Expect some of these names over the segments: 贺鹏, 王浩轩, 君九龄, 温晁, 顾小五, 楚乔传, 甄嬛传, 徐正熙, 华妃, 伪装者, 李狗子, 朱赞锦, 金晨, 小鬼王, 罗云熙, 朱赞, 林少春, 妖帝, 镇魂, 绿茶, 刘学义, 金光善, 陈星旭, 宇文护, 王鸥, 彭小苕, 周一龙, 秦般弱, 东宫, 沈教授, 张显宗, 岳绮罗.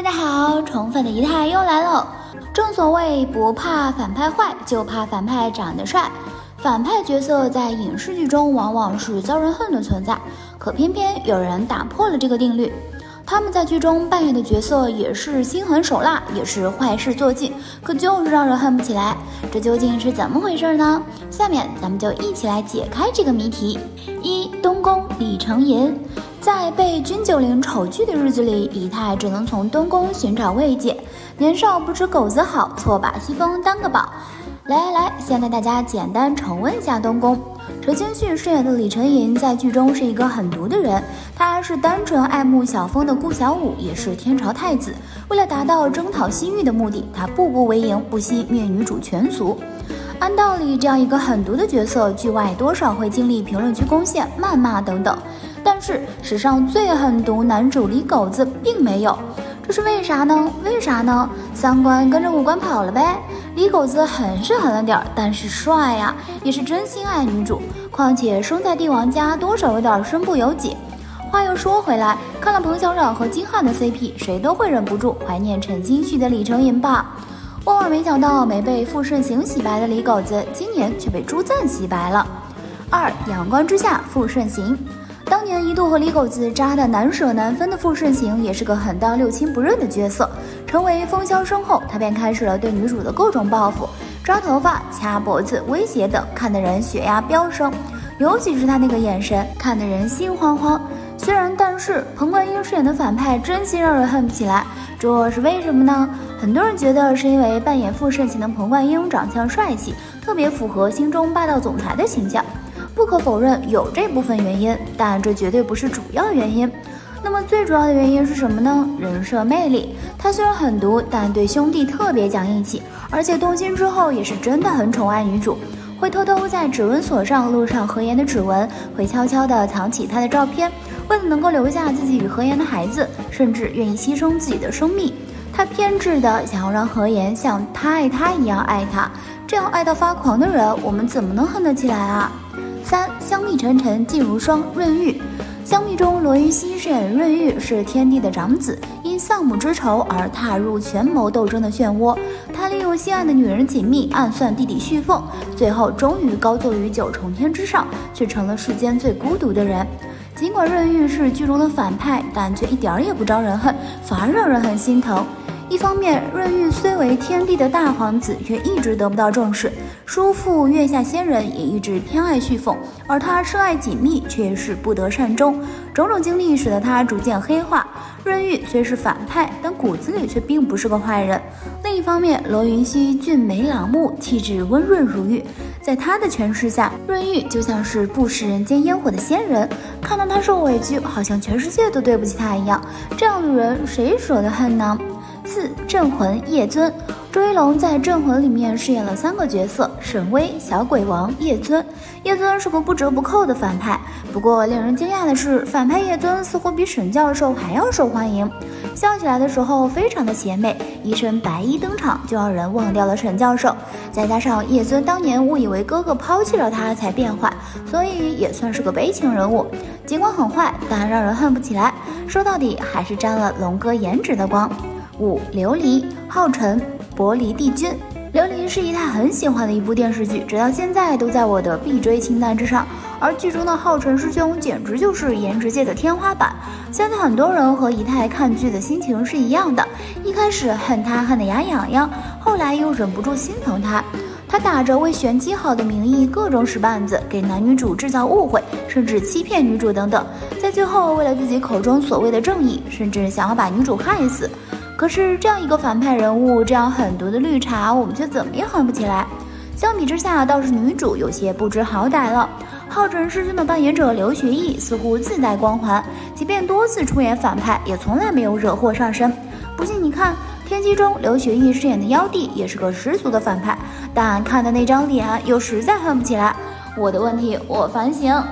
大家好，宠粉的姨太又来了。正所谓不怕反派坏，就怕反派长得帅。反派角色在影视剧中往往是遭人恨的存在，可偏偏有人打破了这个定律。他们在剧中扮演的角色也是心狠手辣，也是坏事做尽，可就是让人恨不起来。这究竟是怎么回事呢？下面咱们就一起来解开这个谜题。一、东宫李承寅。在被君九龄丑剧的日子里，姨太只能从东宫寻找慰藉。年少不知狗子好，错把西风当个宝。来，先带大家简单重温一下东宫。陈星旭饰演的李承寅在剧中是一个狠毒的人，他是单纯爱慕小风的顾小五，也是天朝太子。为了达到征讨西域的目的，他步步为营，不惜灭女主全族。按道理，这样一个狠毒的角色，剧外多少会经历评论区攻陷、谩骂等等。但是史上最狠毒男主李狗子并没有，这是为啥呢？三观跟着五官跑了呗。李狗子狠是狠了点，但是帅呀，也是真心爱女主。况且生在帝王家，多少有点身不由己。话又说回来，看了彭小苕和金瀚的 CP， 谁都会忍不住怀念陈星旭的李承寅吧。万万没想到，没被傅盛行洗白的李狗子，今年却被朱赞洗白了。二、阳光之下，傅盛行。当年一度和李狗子扎得难舍难分的傅盛行，也是个狠到六亲不认的角色。成为风萧声后，他便开始了对女主的各种报复，抓头发、掐脖子、威胁等，看得人血压飙升。尤其是他那个眼神，看得人心慌慌。虽然但是彭冠英饰演的反派真心让人恨不起来，这是为什么呢？很多人觉得是因为扮演傅盛行的彭冠英长相帅气，特别符合心中霸道总裁的形象。不可否认有这部分原因，但这绝对不是主要原因。那么最主要的原因是什么呢？人设魅力。他虽然狠毒，但对兄弟特别讲义气，而且动心之后也是真的很宠爱女主，会偷偷在指纹锁上录上何妍的指纹，会悄悄地藏起她的照片，为了能够留下自己与何妍的孩子，甚至愿意牺牲自己的生命。他偏执地想要让何妍像他爱她一样爱他，这样爱到发狂的人，我们怎么能恨得起来啊？三、香蜜沉沉烬如霜，润玉。香蜜中罗云熙饰演润玉是天帝的长子，因丧母之仇而踏入权谋斗争的漩涡。他利用心爱的女人锦觅暗算弟弟旭凤，最后终于高坐于九重天之上，却成了世间最孤独的人。尽管润玉是剧中的反派，但却一点也不招人恨，反而让人很心疼。一方面，润玉虽为天帝的大皇子，却一直得不到重视。叔父月下仙人也一直偏爱旭凤，而他深爱锦觅，却是不得善终。种种经历使得他逐渐黑化。润玉虽是反派，但骨子里却并不是个坏人。另一方面，罗云熙俊美朗目，气质温润如玉，在他的诠释下，润玉就像是不食人间烟火的仙人。看到他受委屈，好像全世界都对不起他一样。这样的人，谁舍得恨呢？四、镇魂夜尊。周一龙在《镇魂》里面饰演了3个角色：沈巍、小鬼王、夜尊。夜尊是个不折不扣的反派，不过令人惊讶的是，反派夜尊似乎比沈教授还要受欢迎。笑起来的时候非常的邪魅，一身白衣登场就让人忘掉了沈教授。再加上夜尊当年误以为哥哥抛弃了他才变坏，所以也算是个悲情人物。尽管很坏，但让人恨不起来。说到底，还是沾了龙哥颜值的光。五、琉璃浩辰伯璃帝君。琉璃是姨太很喜欢的一部电视剧，直到现在都在我的必追清单之上。而剧中的浩辰师兄简直就是颜值界的天花板。现在很多人和姨太看剧的心情是一样的，一开始恨他恨得牙痒痒，后来又忍不住心疼他。他打着为玄机好的名义，各种使绊子，给男女主制造误会，甚至欺骗女主等等，在最后为了自己口中所谓的正义，甚至想要把女主害死。可是这样一个反派人物，这样狠毒的绿茶，我们却怎么也狠不起来。相比之下，倒是女主有些不知好歹了。浩辰师兄的扮演者刘学义似乎自带光环，即便多次出演反派，也从来没有惹祸上身。不信你看，天机中刘学义饰演的妖帝也是个十足的反派，但看的那张脸又实在恨不起来。我的问题我反省。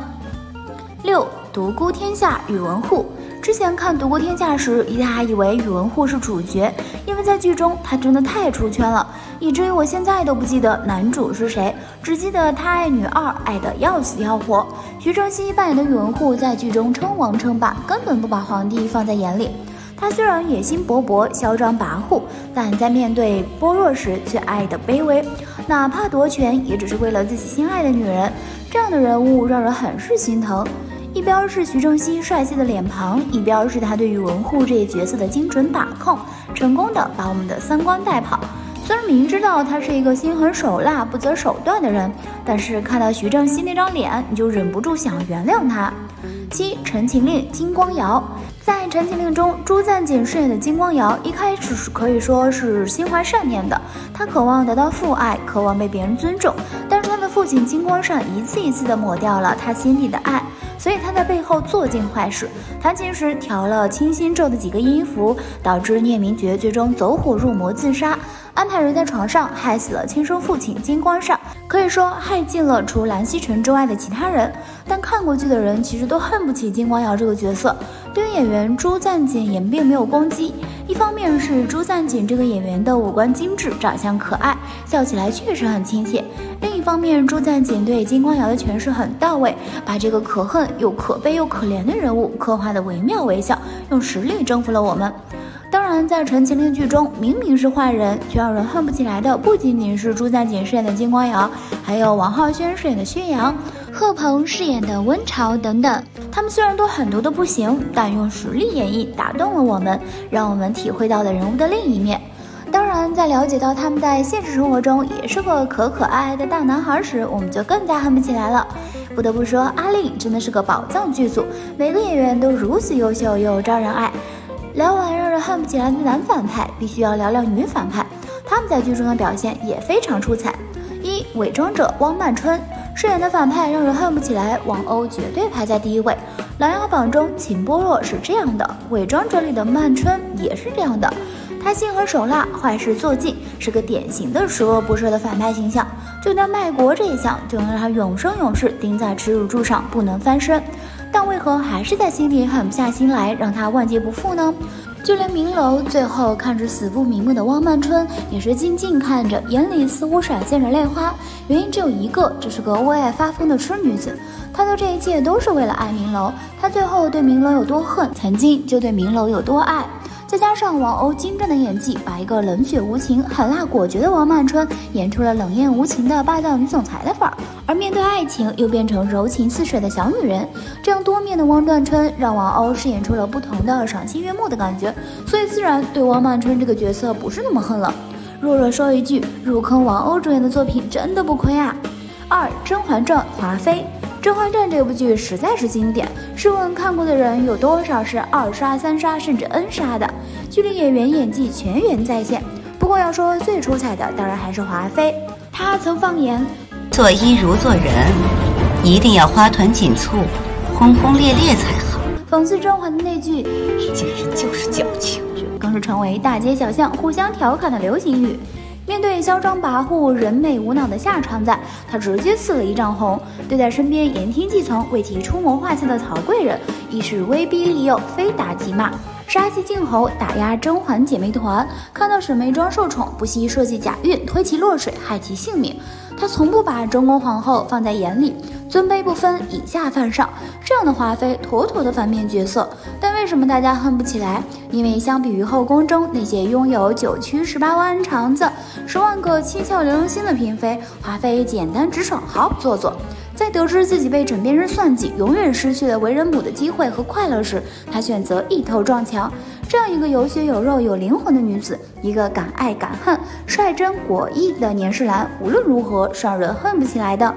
六、独孤天下宇文护。之前看《独孤天下》时，姨太还以为宇文护是主角，因为在剧中他真的太出圈了，以至于我现在都不记得男主是谁，只记得他爱女二爱得要死要活。徐正熙扮演的宇文护在剧中称王称霸，根本不把皇帝放在眼里。他虽然野心勃勃、嚣张跋扈，但在面对般若时却爱得卑微，哪怕夺权也只是为了自己心爱的女人。这样的人物让人很是心疼。 一边是徐正熙帅气的脸庞，一边是他对于文护这一角色的精准把控，成功的把我们的三观带跑。虽然明知道他是一个心狠手辣、不择手段的人，但是看到徐正熙那张脸，你就忍不住想原谅他。7. 陈情令金光瑶。 在《陈情令》中，朱赞锦饰演的金光瑶一开始是可以说是心怀善念的，她渴望得到父爱，渴望被别人尊重，但是她的父亲金光善一次一次的抹掉了她心底的爱，所以她在背后做尽坏事。她其实调了清心咒的几个音符，导致聂明觉最终走火入魔自杀，安排人在床上害死了亲生父亲金光善，可以说害尽了除兰溪城之外的其他人。但看过剧的人其实都恨不起金光瑶这个角色，对于演员。 朱赞锦也并没有攻击，一方面是朱赞锦这个演员的五官精致，长相可爱，笑起来确实很亲切；另一方面，朱赞锦对金光瑶的诠释很到位，把这个可恨又可悲又可怜的人物刻画的惟妙惟肖，用实力征服了我们。 当然，在《陈情令》剧中，明明是坏人却让人恨不起来的，不仅仅是朱赞锦饰演的金光瑶，还有王浩轩饰演的薛洋、贺鹏饰演的温潮等等。他们虽然都狠毒的不行，但用实力演绎打动了我们，让我们体会到了人物的另一面。 当然，在了解到他们在现实生活中也是个可爱的大男孩时，我们就更加恨不起来了。不得不说，阿令真的是个宝藏剧组，每个演员都如此优秀又招人爱。聊完让人恨不起来的男反派，必须要聊聊女反派，他们在剧中的表现也非常出彩。1. 伪装者汪曼春饰演的反派让人恨不起来，王鸥绝对排在第一位。 琅琊榜中，秦般若是这样的，《伪装者》里的曼春也是这样的。他心狠手辣，坏事做尽，是个典型的十恶不赦的反派形象。就拿卖国这一项，就能让他永生永世钉在耻辱柱上，不能翻身。但为何还是在心里狠不下心来，让他万劫不复呢？就连明楼最后看着死不瞑目的汪曼春，也是静静看着，眼里似乎闪现着泪花。原因只有一个，这是个为爱发疯的痴女子。 他做这一切都是为了爱明楼，他最后对明楼有多恨，曾经就对明楼有多爱。再加上王鸥精湛的演技，把一个冷血无情、狠辣果决的王曼春演出了冷艳无情的霸道女总裁的范儿，而面对爱情又变成柔情似水的小女人。这样多面的汪段春让王鸥饰演出了不同的赏心悦目的感觉，所以自然对王曼春这个角色不是那么恨了。弱弱说一句，入坑王鸥主演的作品真的不亏啊！2. 甄嬛传华妃。 《甄嬛传》这部剧实在是经典，试问看过的人有多少是二刷、三刷甚至 N 刷的？剧里演员演技全员在线。不过要说最出彩的，当然还是华妃，她曾放言：“做医如做人，一定要花团锦簇、轰轰烈烈才好。”讽刺甄嬛的那句“一见人就是矫情”，更是成为大街小巷互相调侃的流行语。 面对嚣张跋扈、人美无脑的夏常在，他直接刺了一丈红。对待身边言听计从、为其出谋划策的曹贵人，亦是威逼利诱，非打即骂。杀气儆猴，打压甄嬛姐妹团。看到沈眉庄受宠，不惜设计假孕，推其落水，害其性命。他从不把中宫皇后放在眼里，尊卑不分，以下犯上。这样的华妃，妥妥的反面角色。但为什么大家恨不起来？因为相比于后宫中那些拥有9曲18弯肠子、10万个七窍玲珑心的嫔妃，华妃简单直爽，毫不做作。 在得知自己被枕边人算计，永远失去了为人母的机会和快乐时，她选择一头撞墙。这样一个有血有肉有灵魂的女子，一个敢爱敢恨、率真果毅的年世兰，无论如何是让人恨不起来的。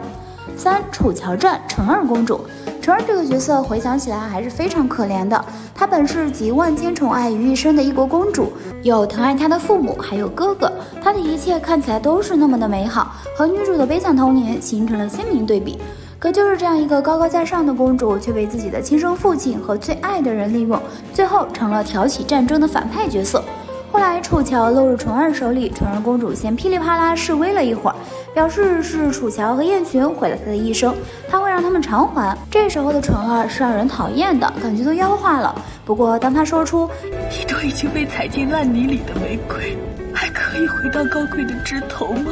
3. 楚乔传成二公主。 成儿这个角色回想起来还是非常可怜的，她本是集万千宠爱于一身的一国公主，有疼爱她的父母，还有哥哥，她的一切看起来都是那么的美好，和女主的悲惨童年形成了鲜明对比。可就是这样一个高高在上的公主，却被自己的亲生父亲和最爱的人利用，最后成了挑起战争的反派角色。 后来，楚乔落入纯儿手里，纯儿公主先噼里啪啦示威了一会儿，表示是楚乔和燕洵毁了她的一生，她会让他们偿还。这时候的纯儿是让人讨厌的，感觉都妖化了。不过，当她说出“一朵已经被踩进烂泥里的玫瑰，还可以回到高贵的枝头吗？”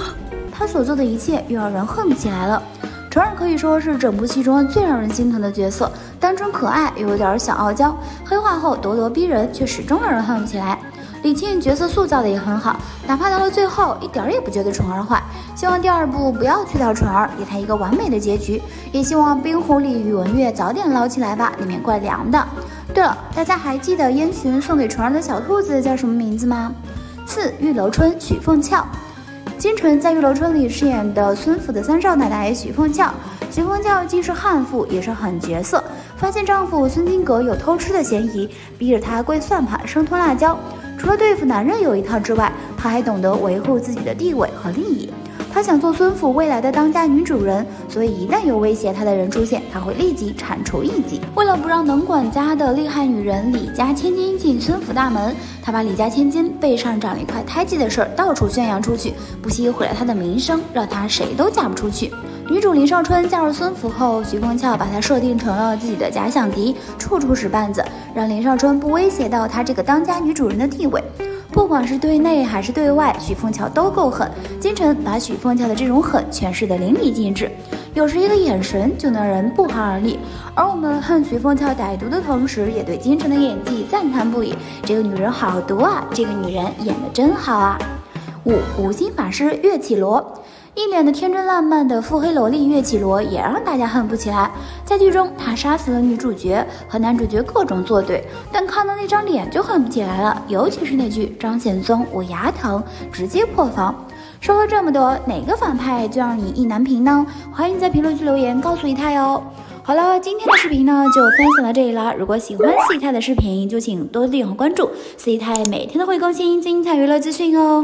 她所做的一切又让人恨不起来了。纯儿可以说是整部戏中最让人心疼的角色。单纯可爱又有点小傲娇，黑化后咄咄逼人，却始终让人恨起来。李沁角色塑造的也很好，哪怕到了最后一点也不觉得纯儿坏。希望第二部不要去掉纯儿，给他一个完美的结局。也希望冰狐狸宇文玥早点捞起来吧，里面怪凉的。对了，大家还记得燕洵送给纯儿的小兔子叫什么名字吗？赐玉楼春许凤翘。金晨在《玉楼春》里饰演的孙府的三少奶奶许凤翘。许凤翘既是悍妇，也是狠角色。发现丈夫孙金阁有偷吃的嫌疑，逼着她跪算盘，生吞辣椒。除了对付男人有一套之外，她还懂得维护自己的地位和利益。她想做孙府未来的当家女主人，所以一旦有威胁她的人出现，她会立即铲除异己。为了不让能管家的厉害女人李家千金进孙府大门，她把李家千金背上长了一块胎记的事儿到处宣扬出去，不惜毁了她的名声，让她谁都嫁不出去。女主林少春嫁入孙府后，徐凤翘把她设定成了自己的假想敌，处处使绊子，让林少春不威胁到她这个当家女主人的地位。不管是对内还是对外，许凤翘都够狠。金晨把许凤翘的这种狠诠释得淋漓尽致，有时一个眼神就能让人不寒而栗。而我们恨许凤翘歹毒的同时，也对金晨的演技赞叹不已。这个女人好毒啊！这个女人演得真好啊！五心法师岳绮罗。一脸的天真烂漫的腹黑萝莉岳绮罗也让大家恨不起来。在剧中，她杀死了女主角，和男主角各种作对，但看到那张脸就恨不起来了，尤其是那句“张显宗，我牙疼”，直接破防。说了这么多，哪个反派就让你意难平呢？欢迎你在评论区留言告诉一太哦。好了，今天的视频呢就分享到这里啦。如果喜欢C太的视频，就请多点关注，C太每天都会更新精彩娱乐资讯哦。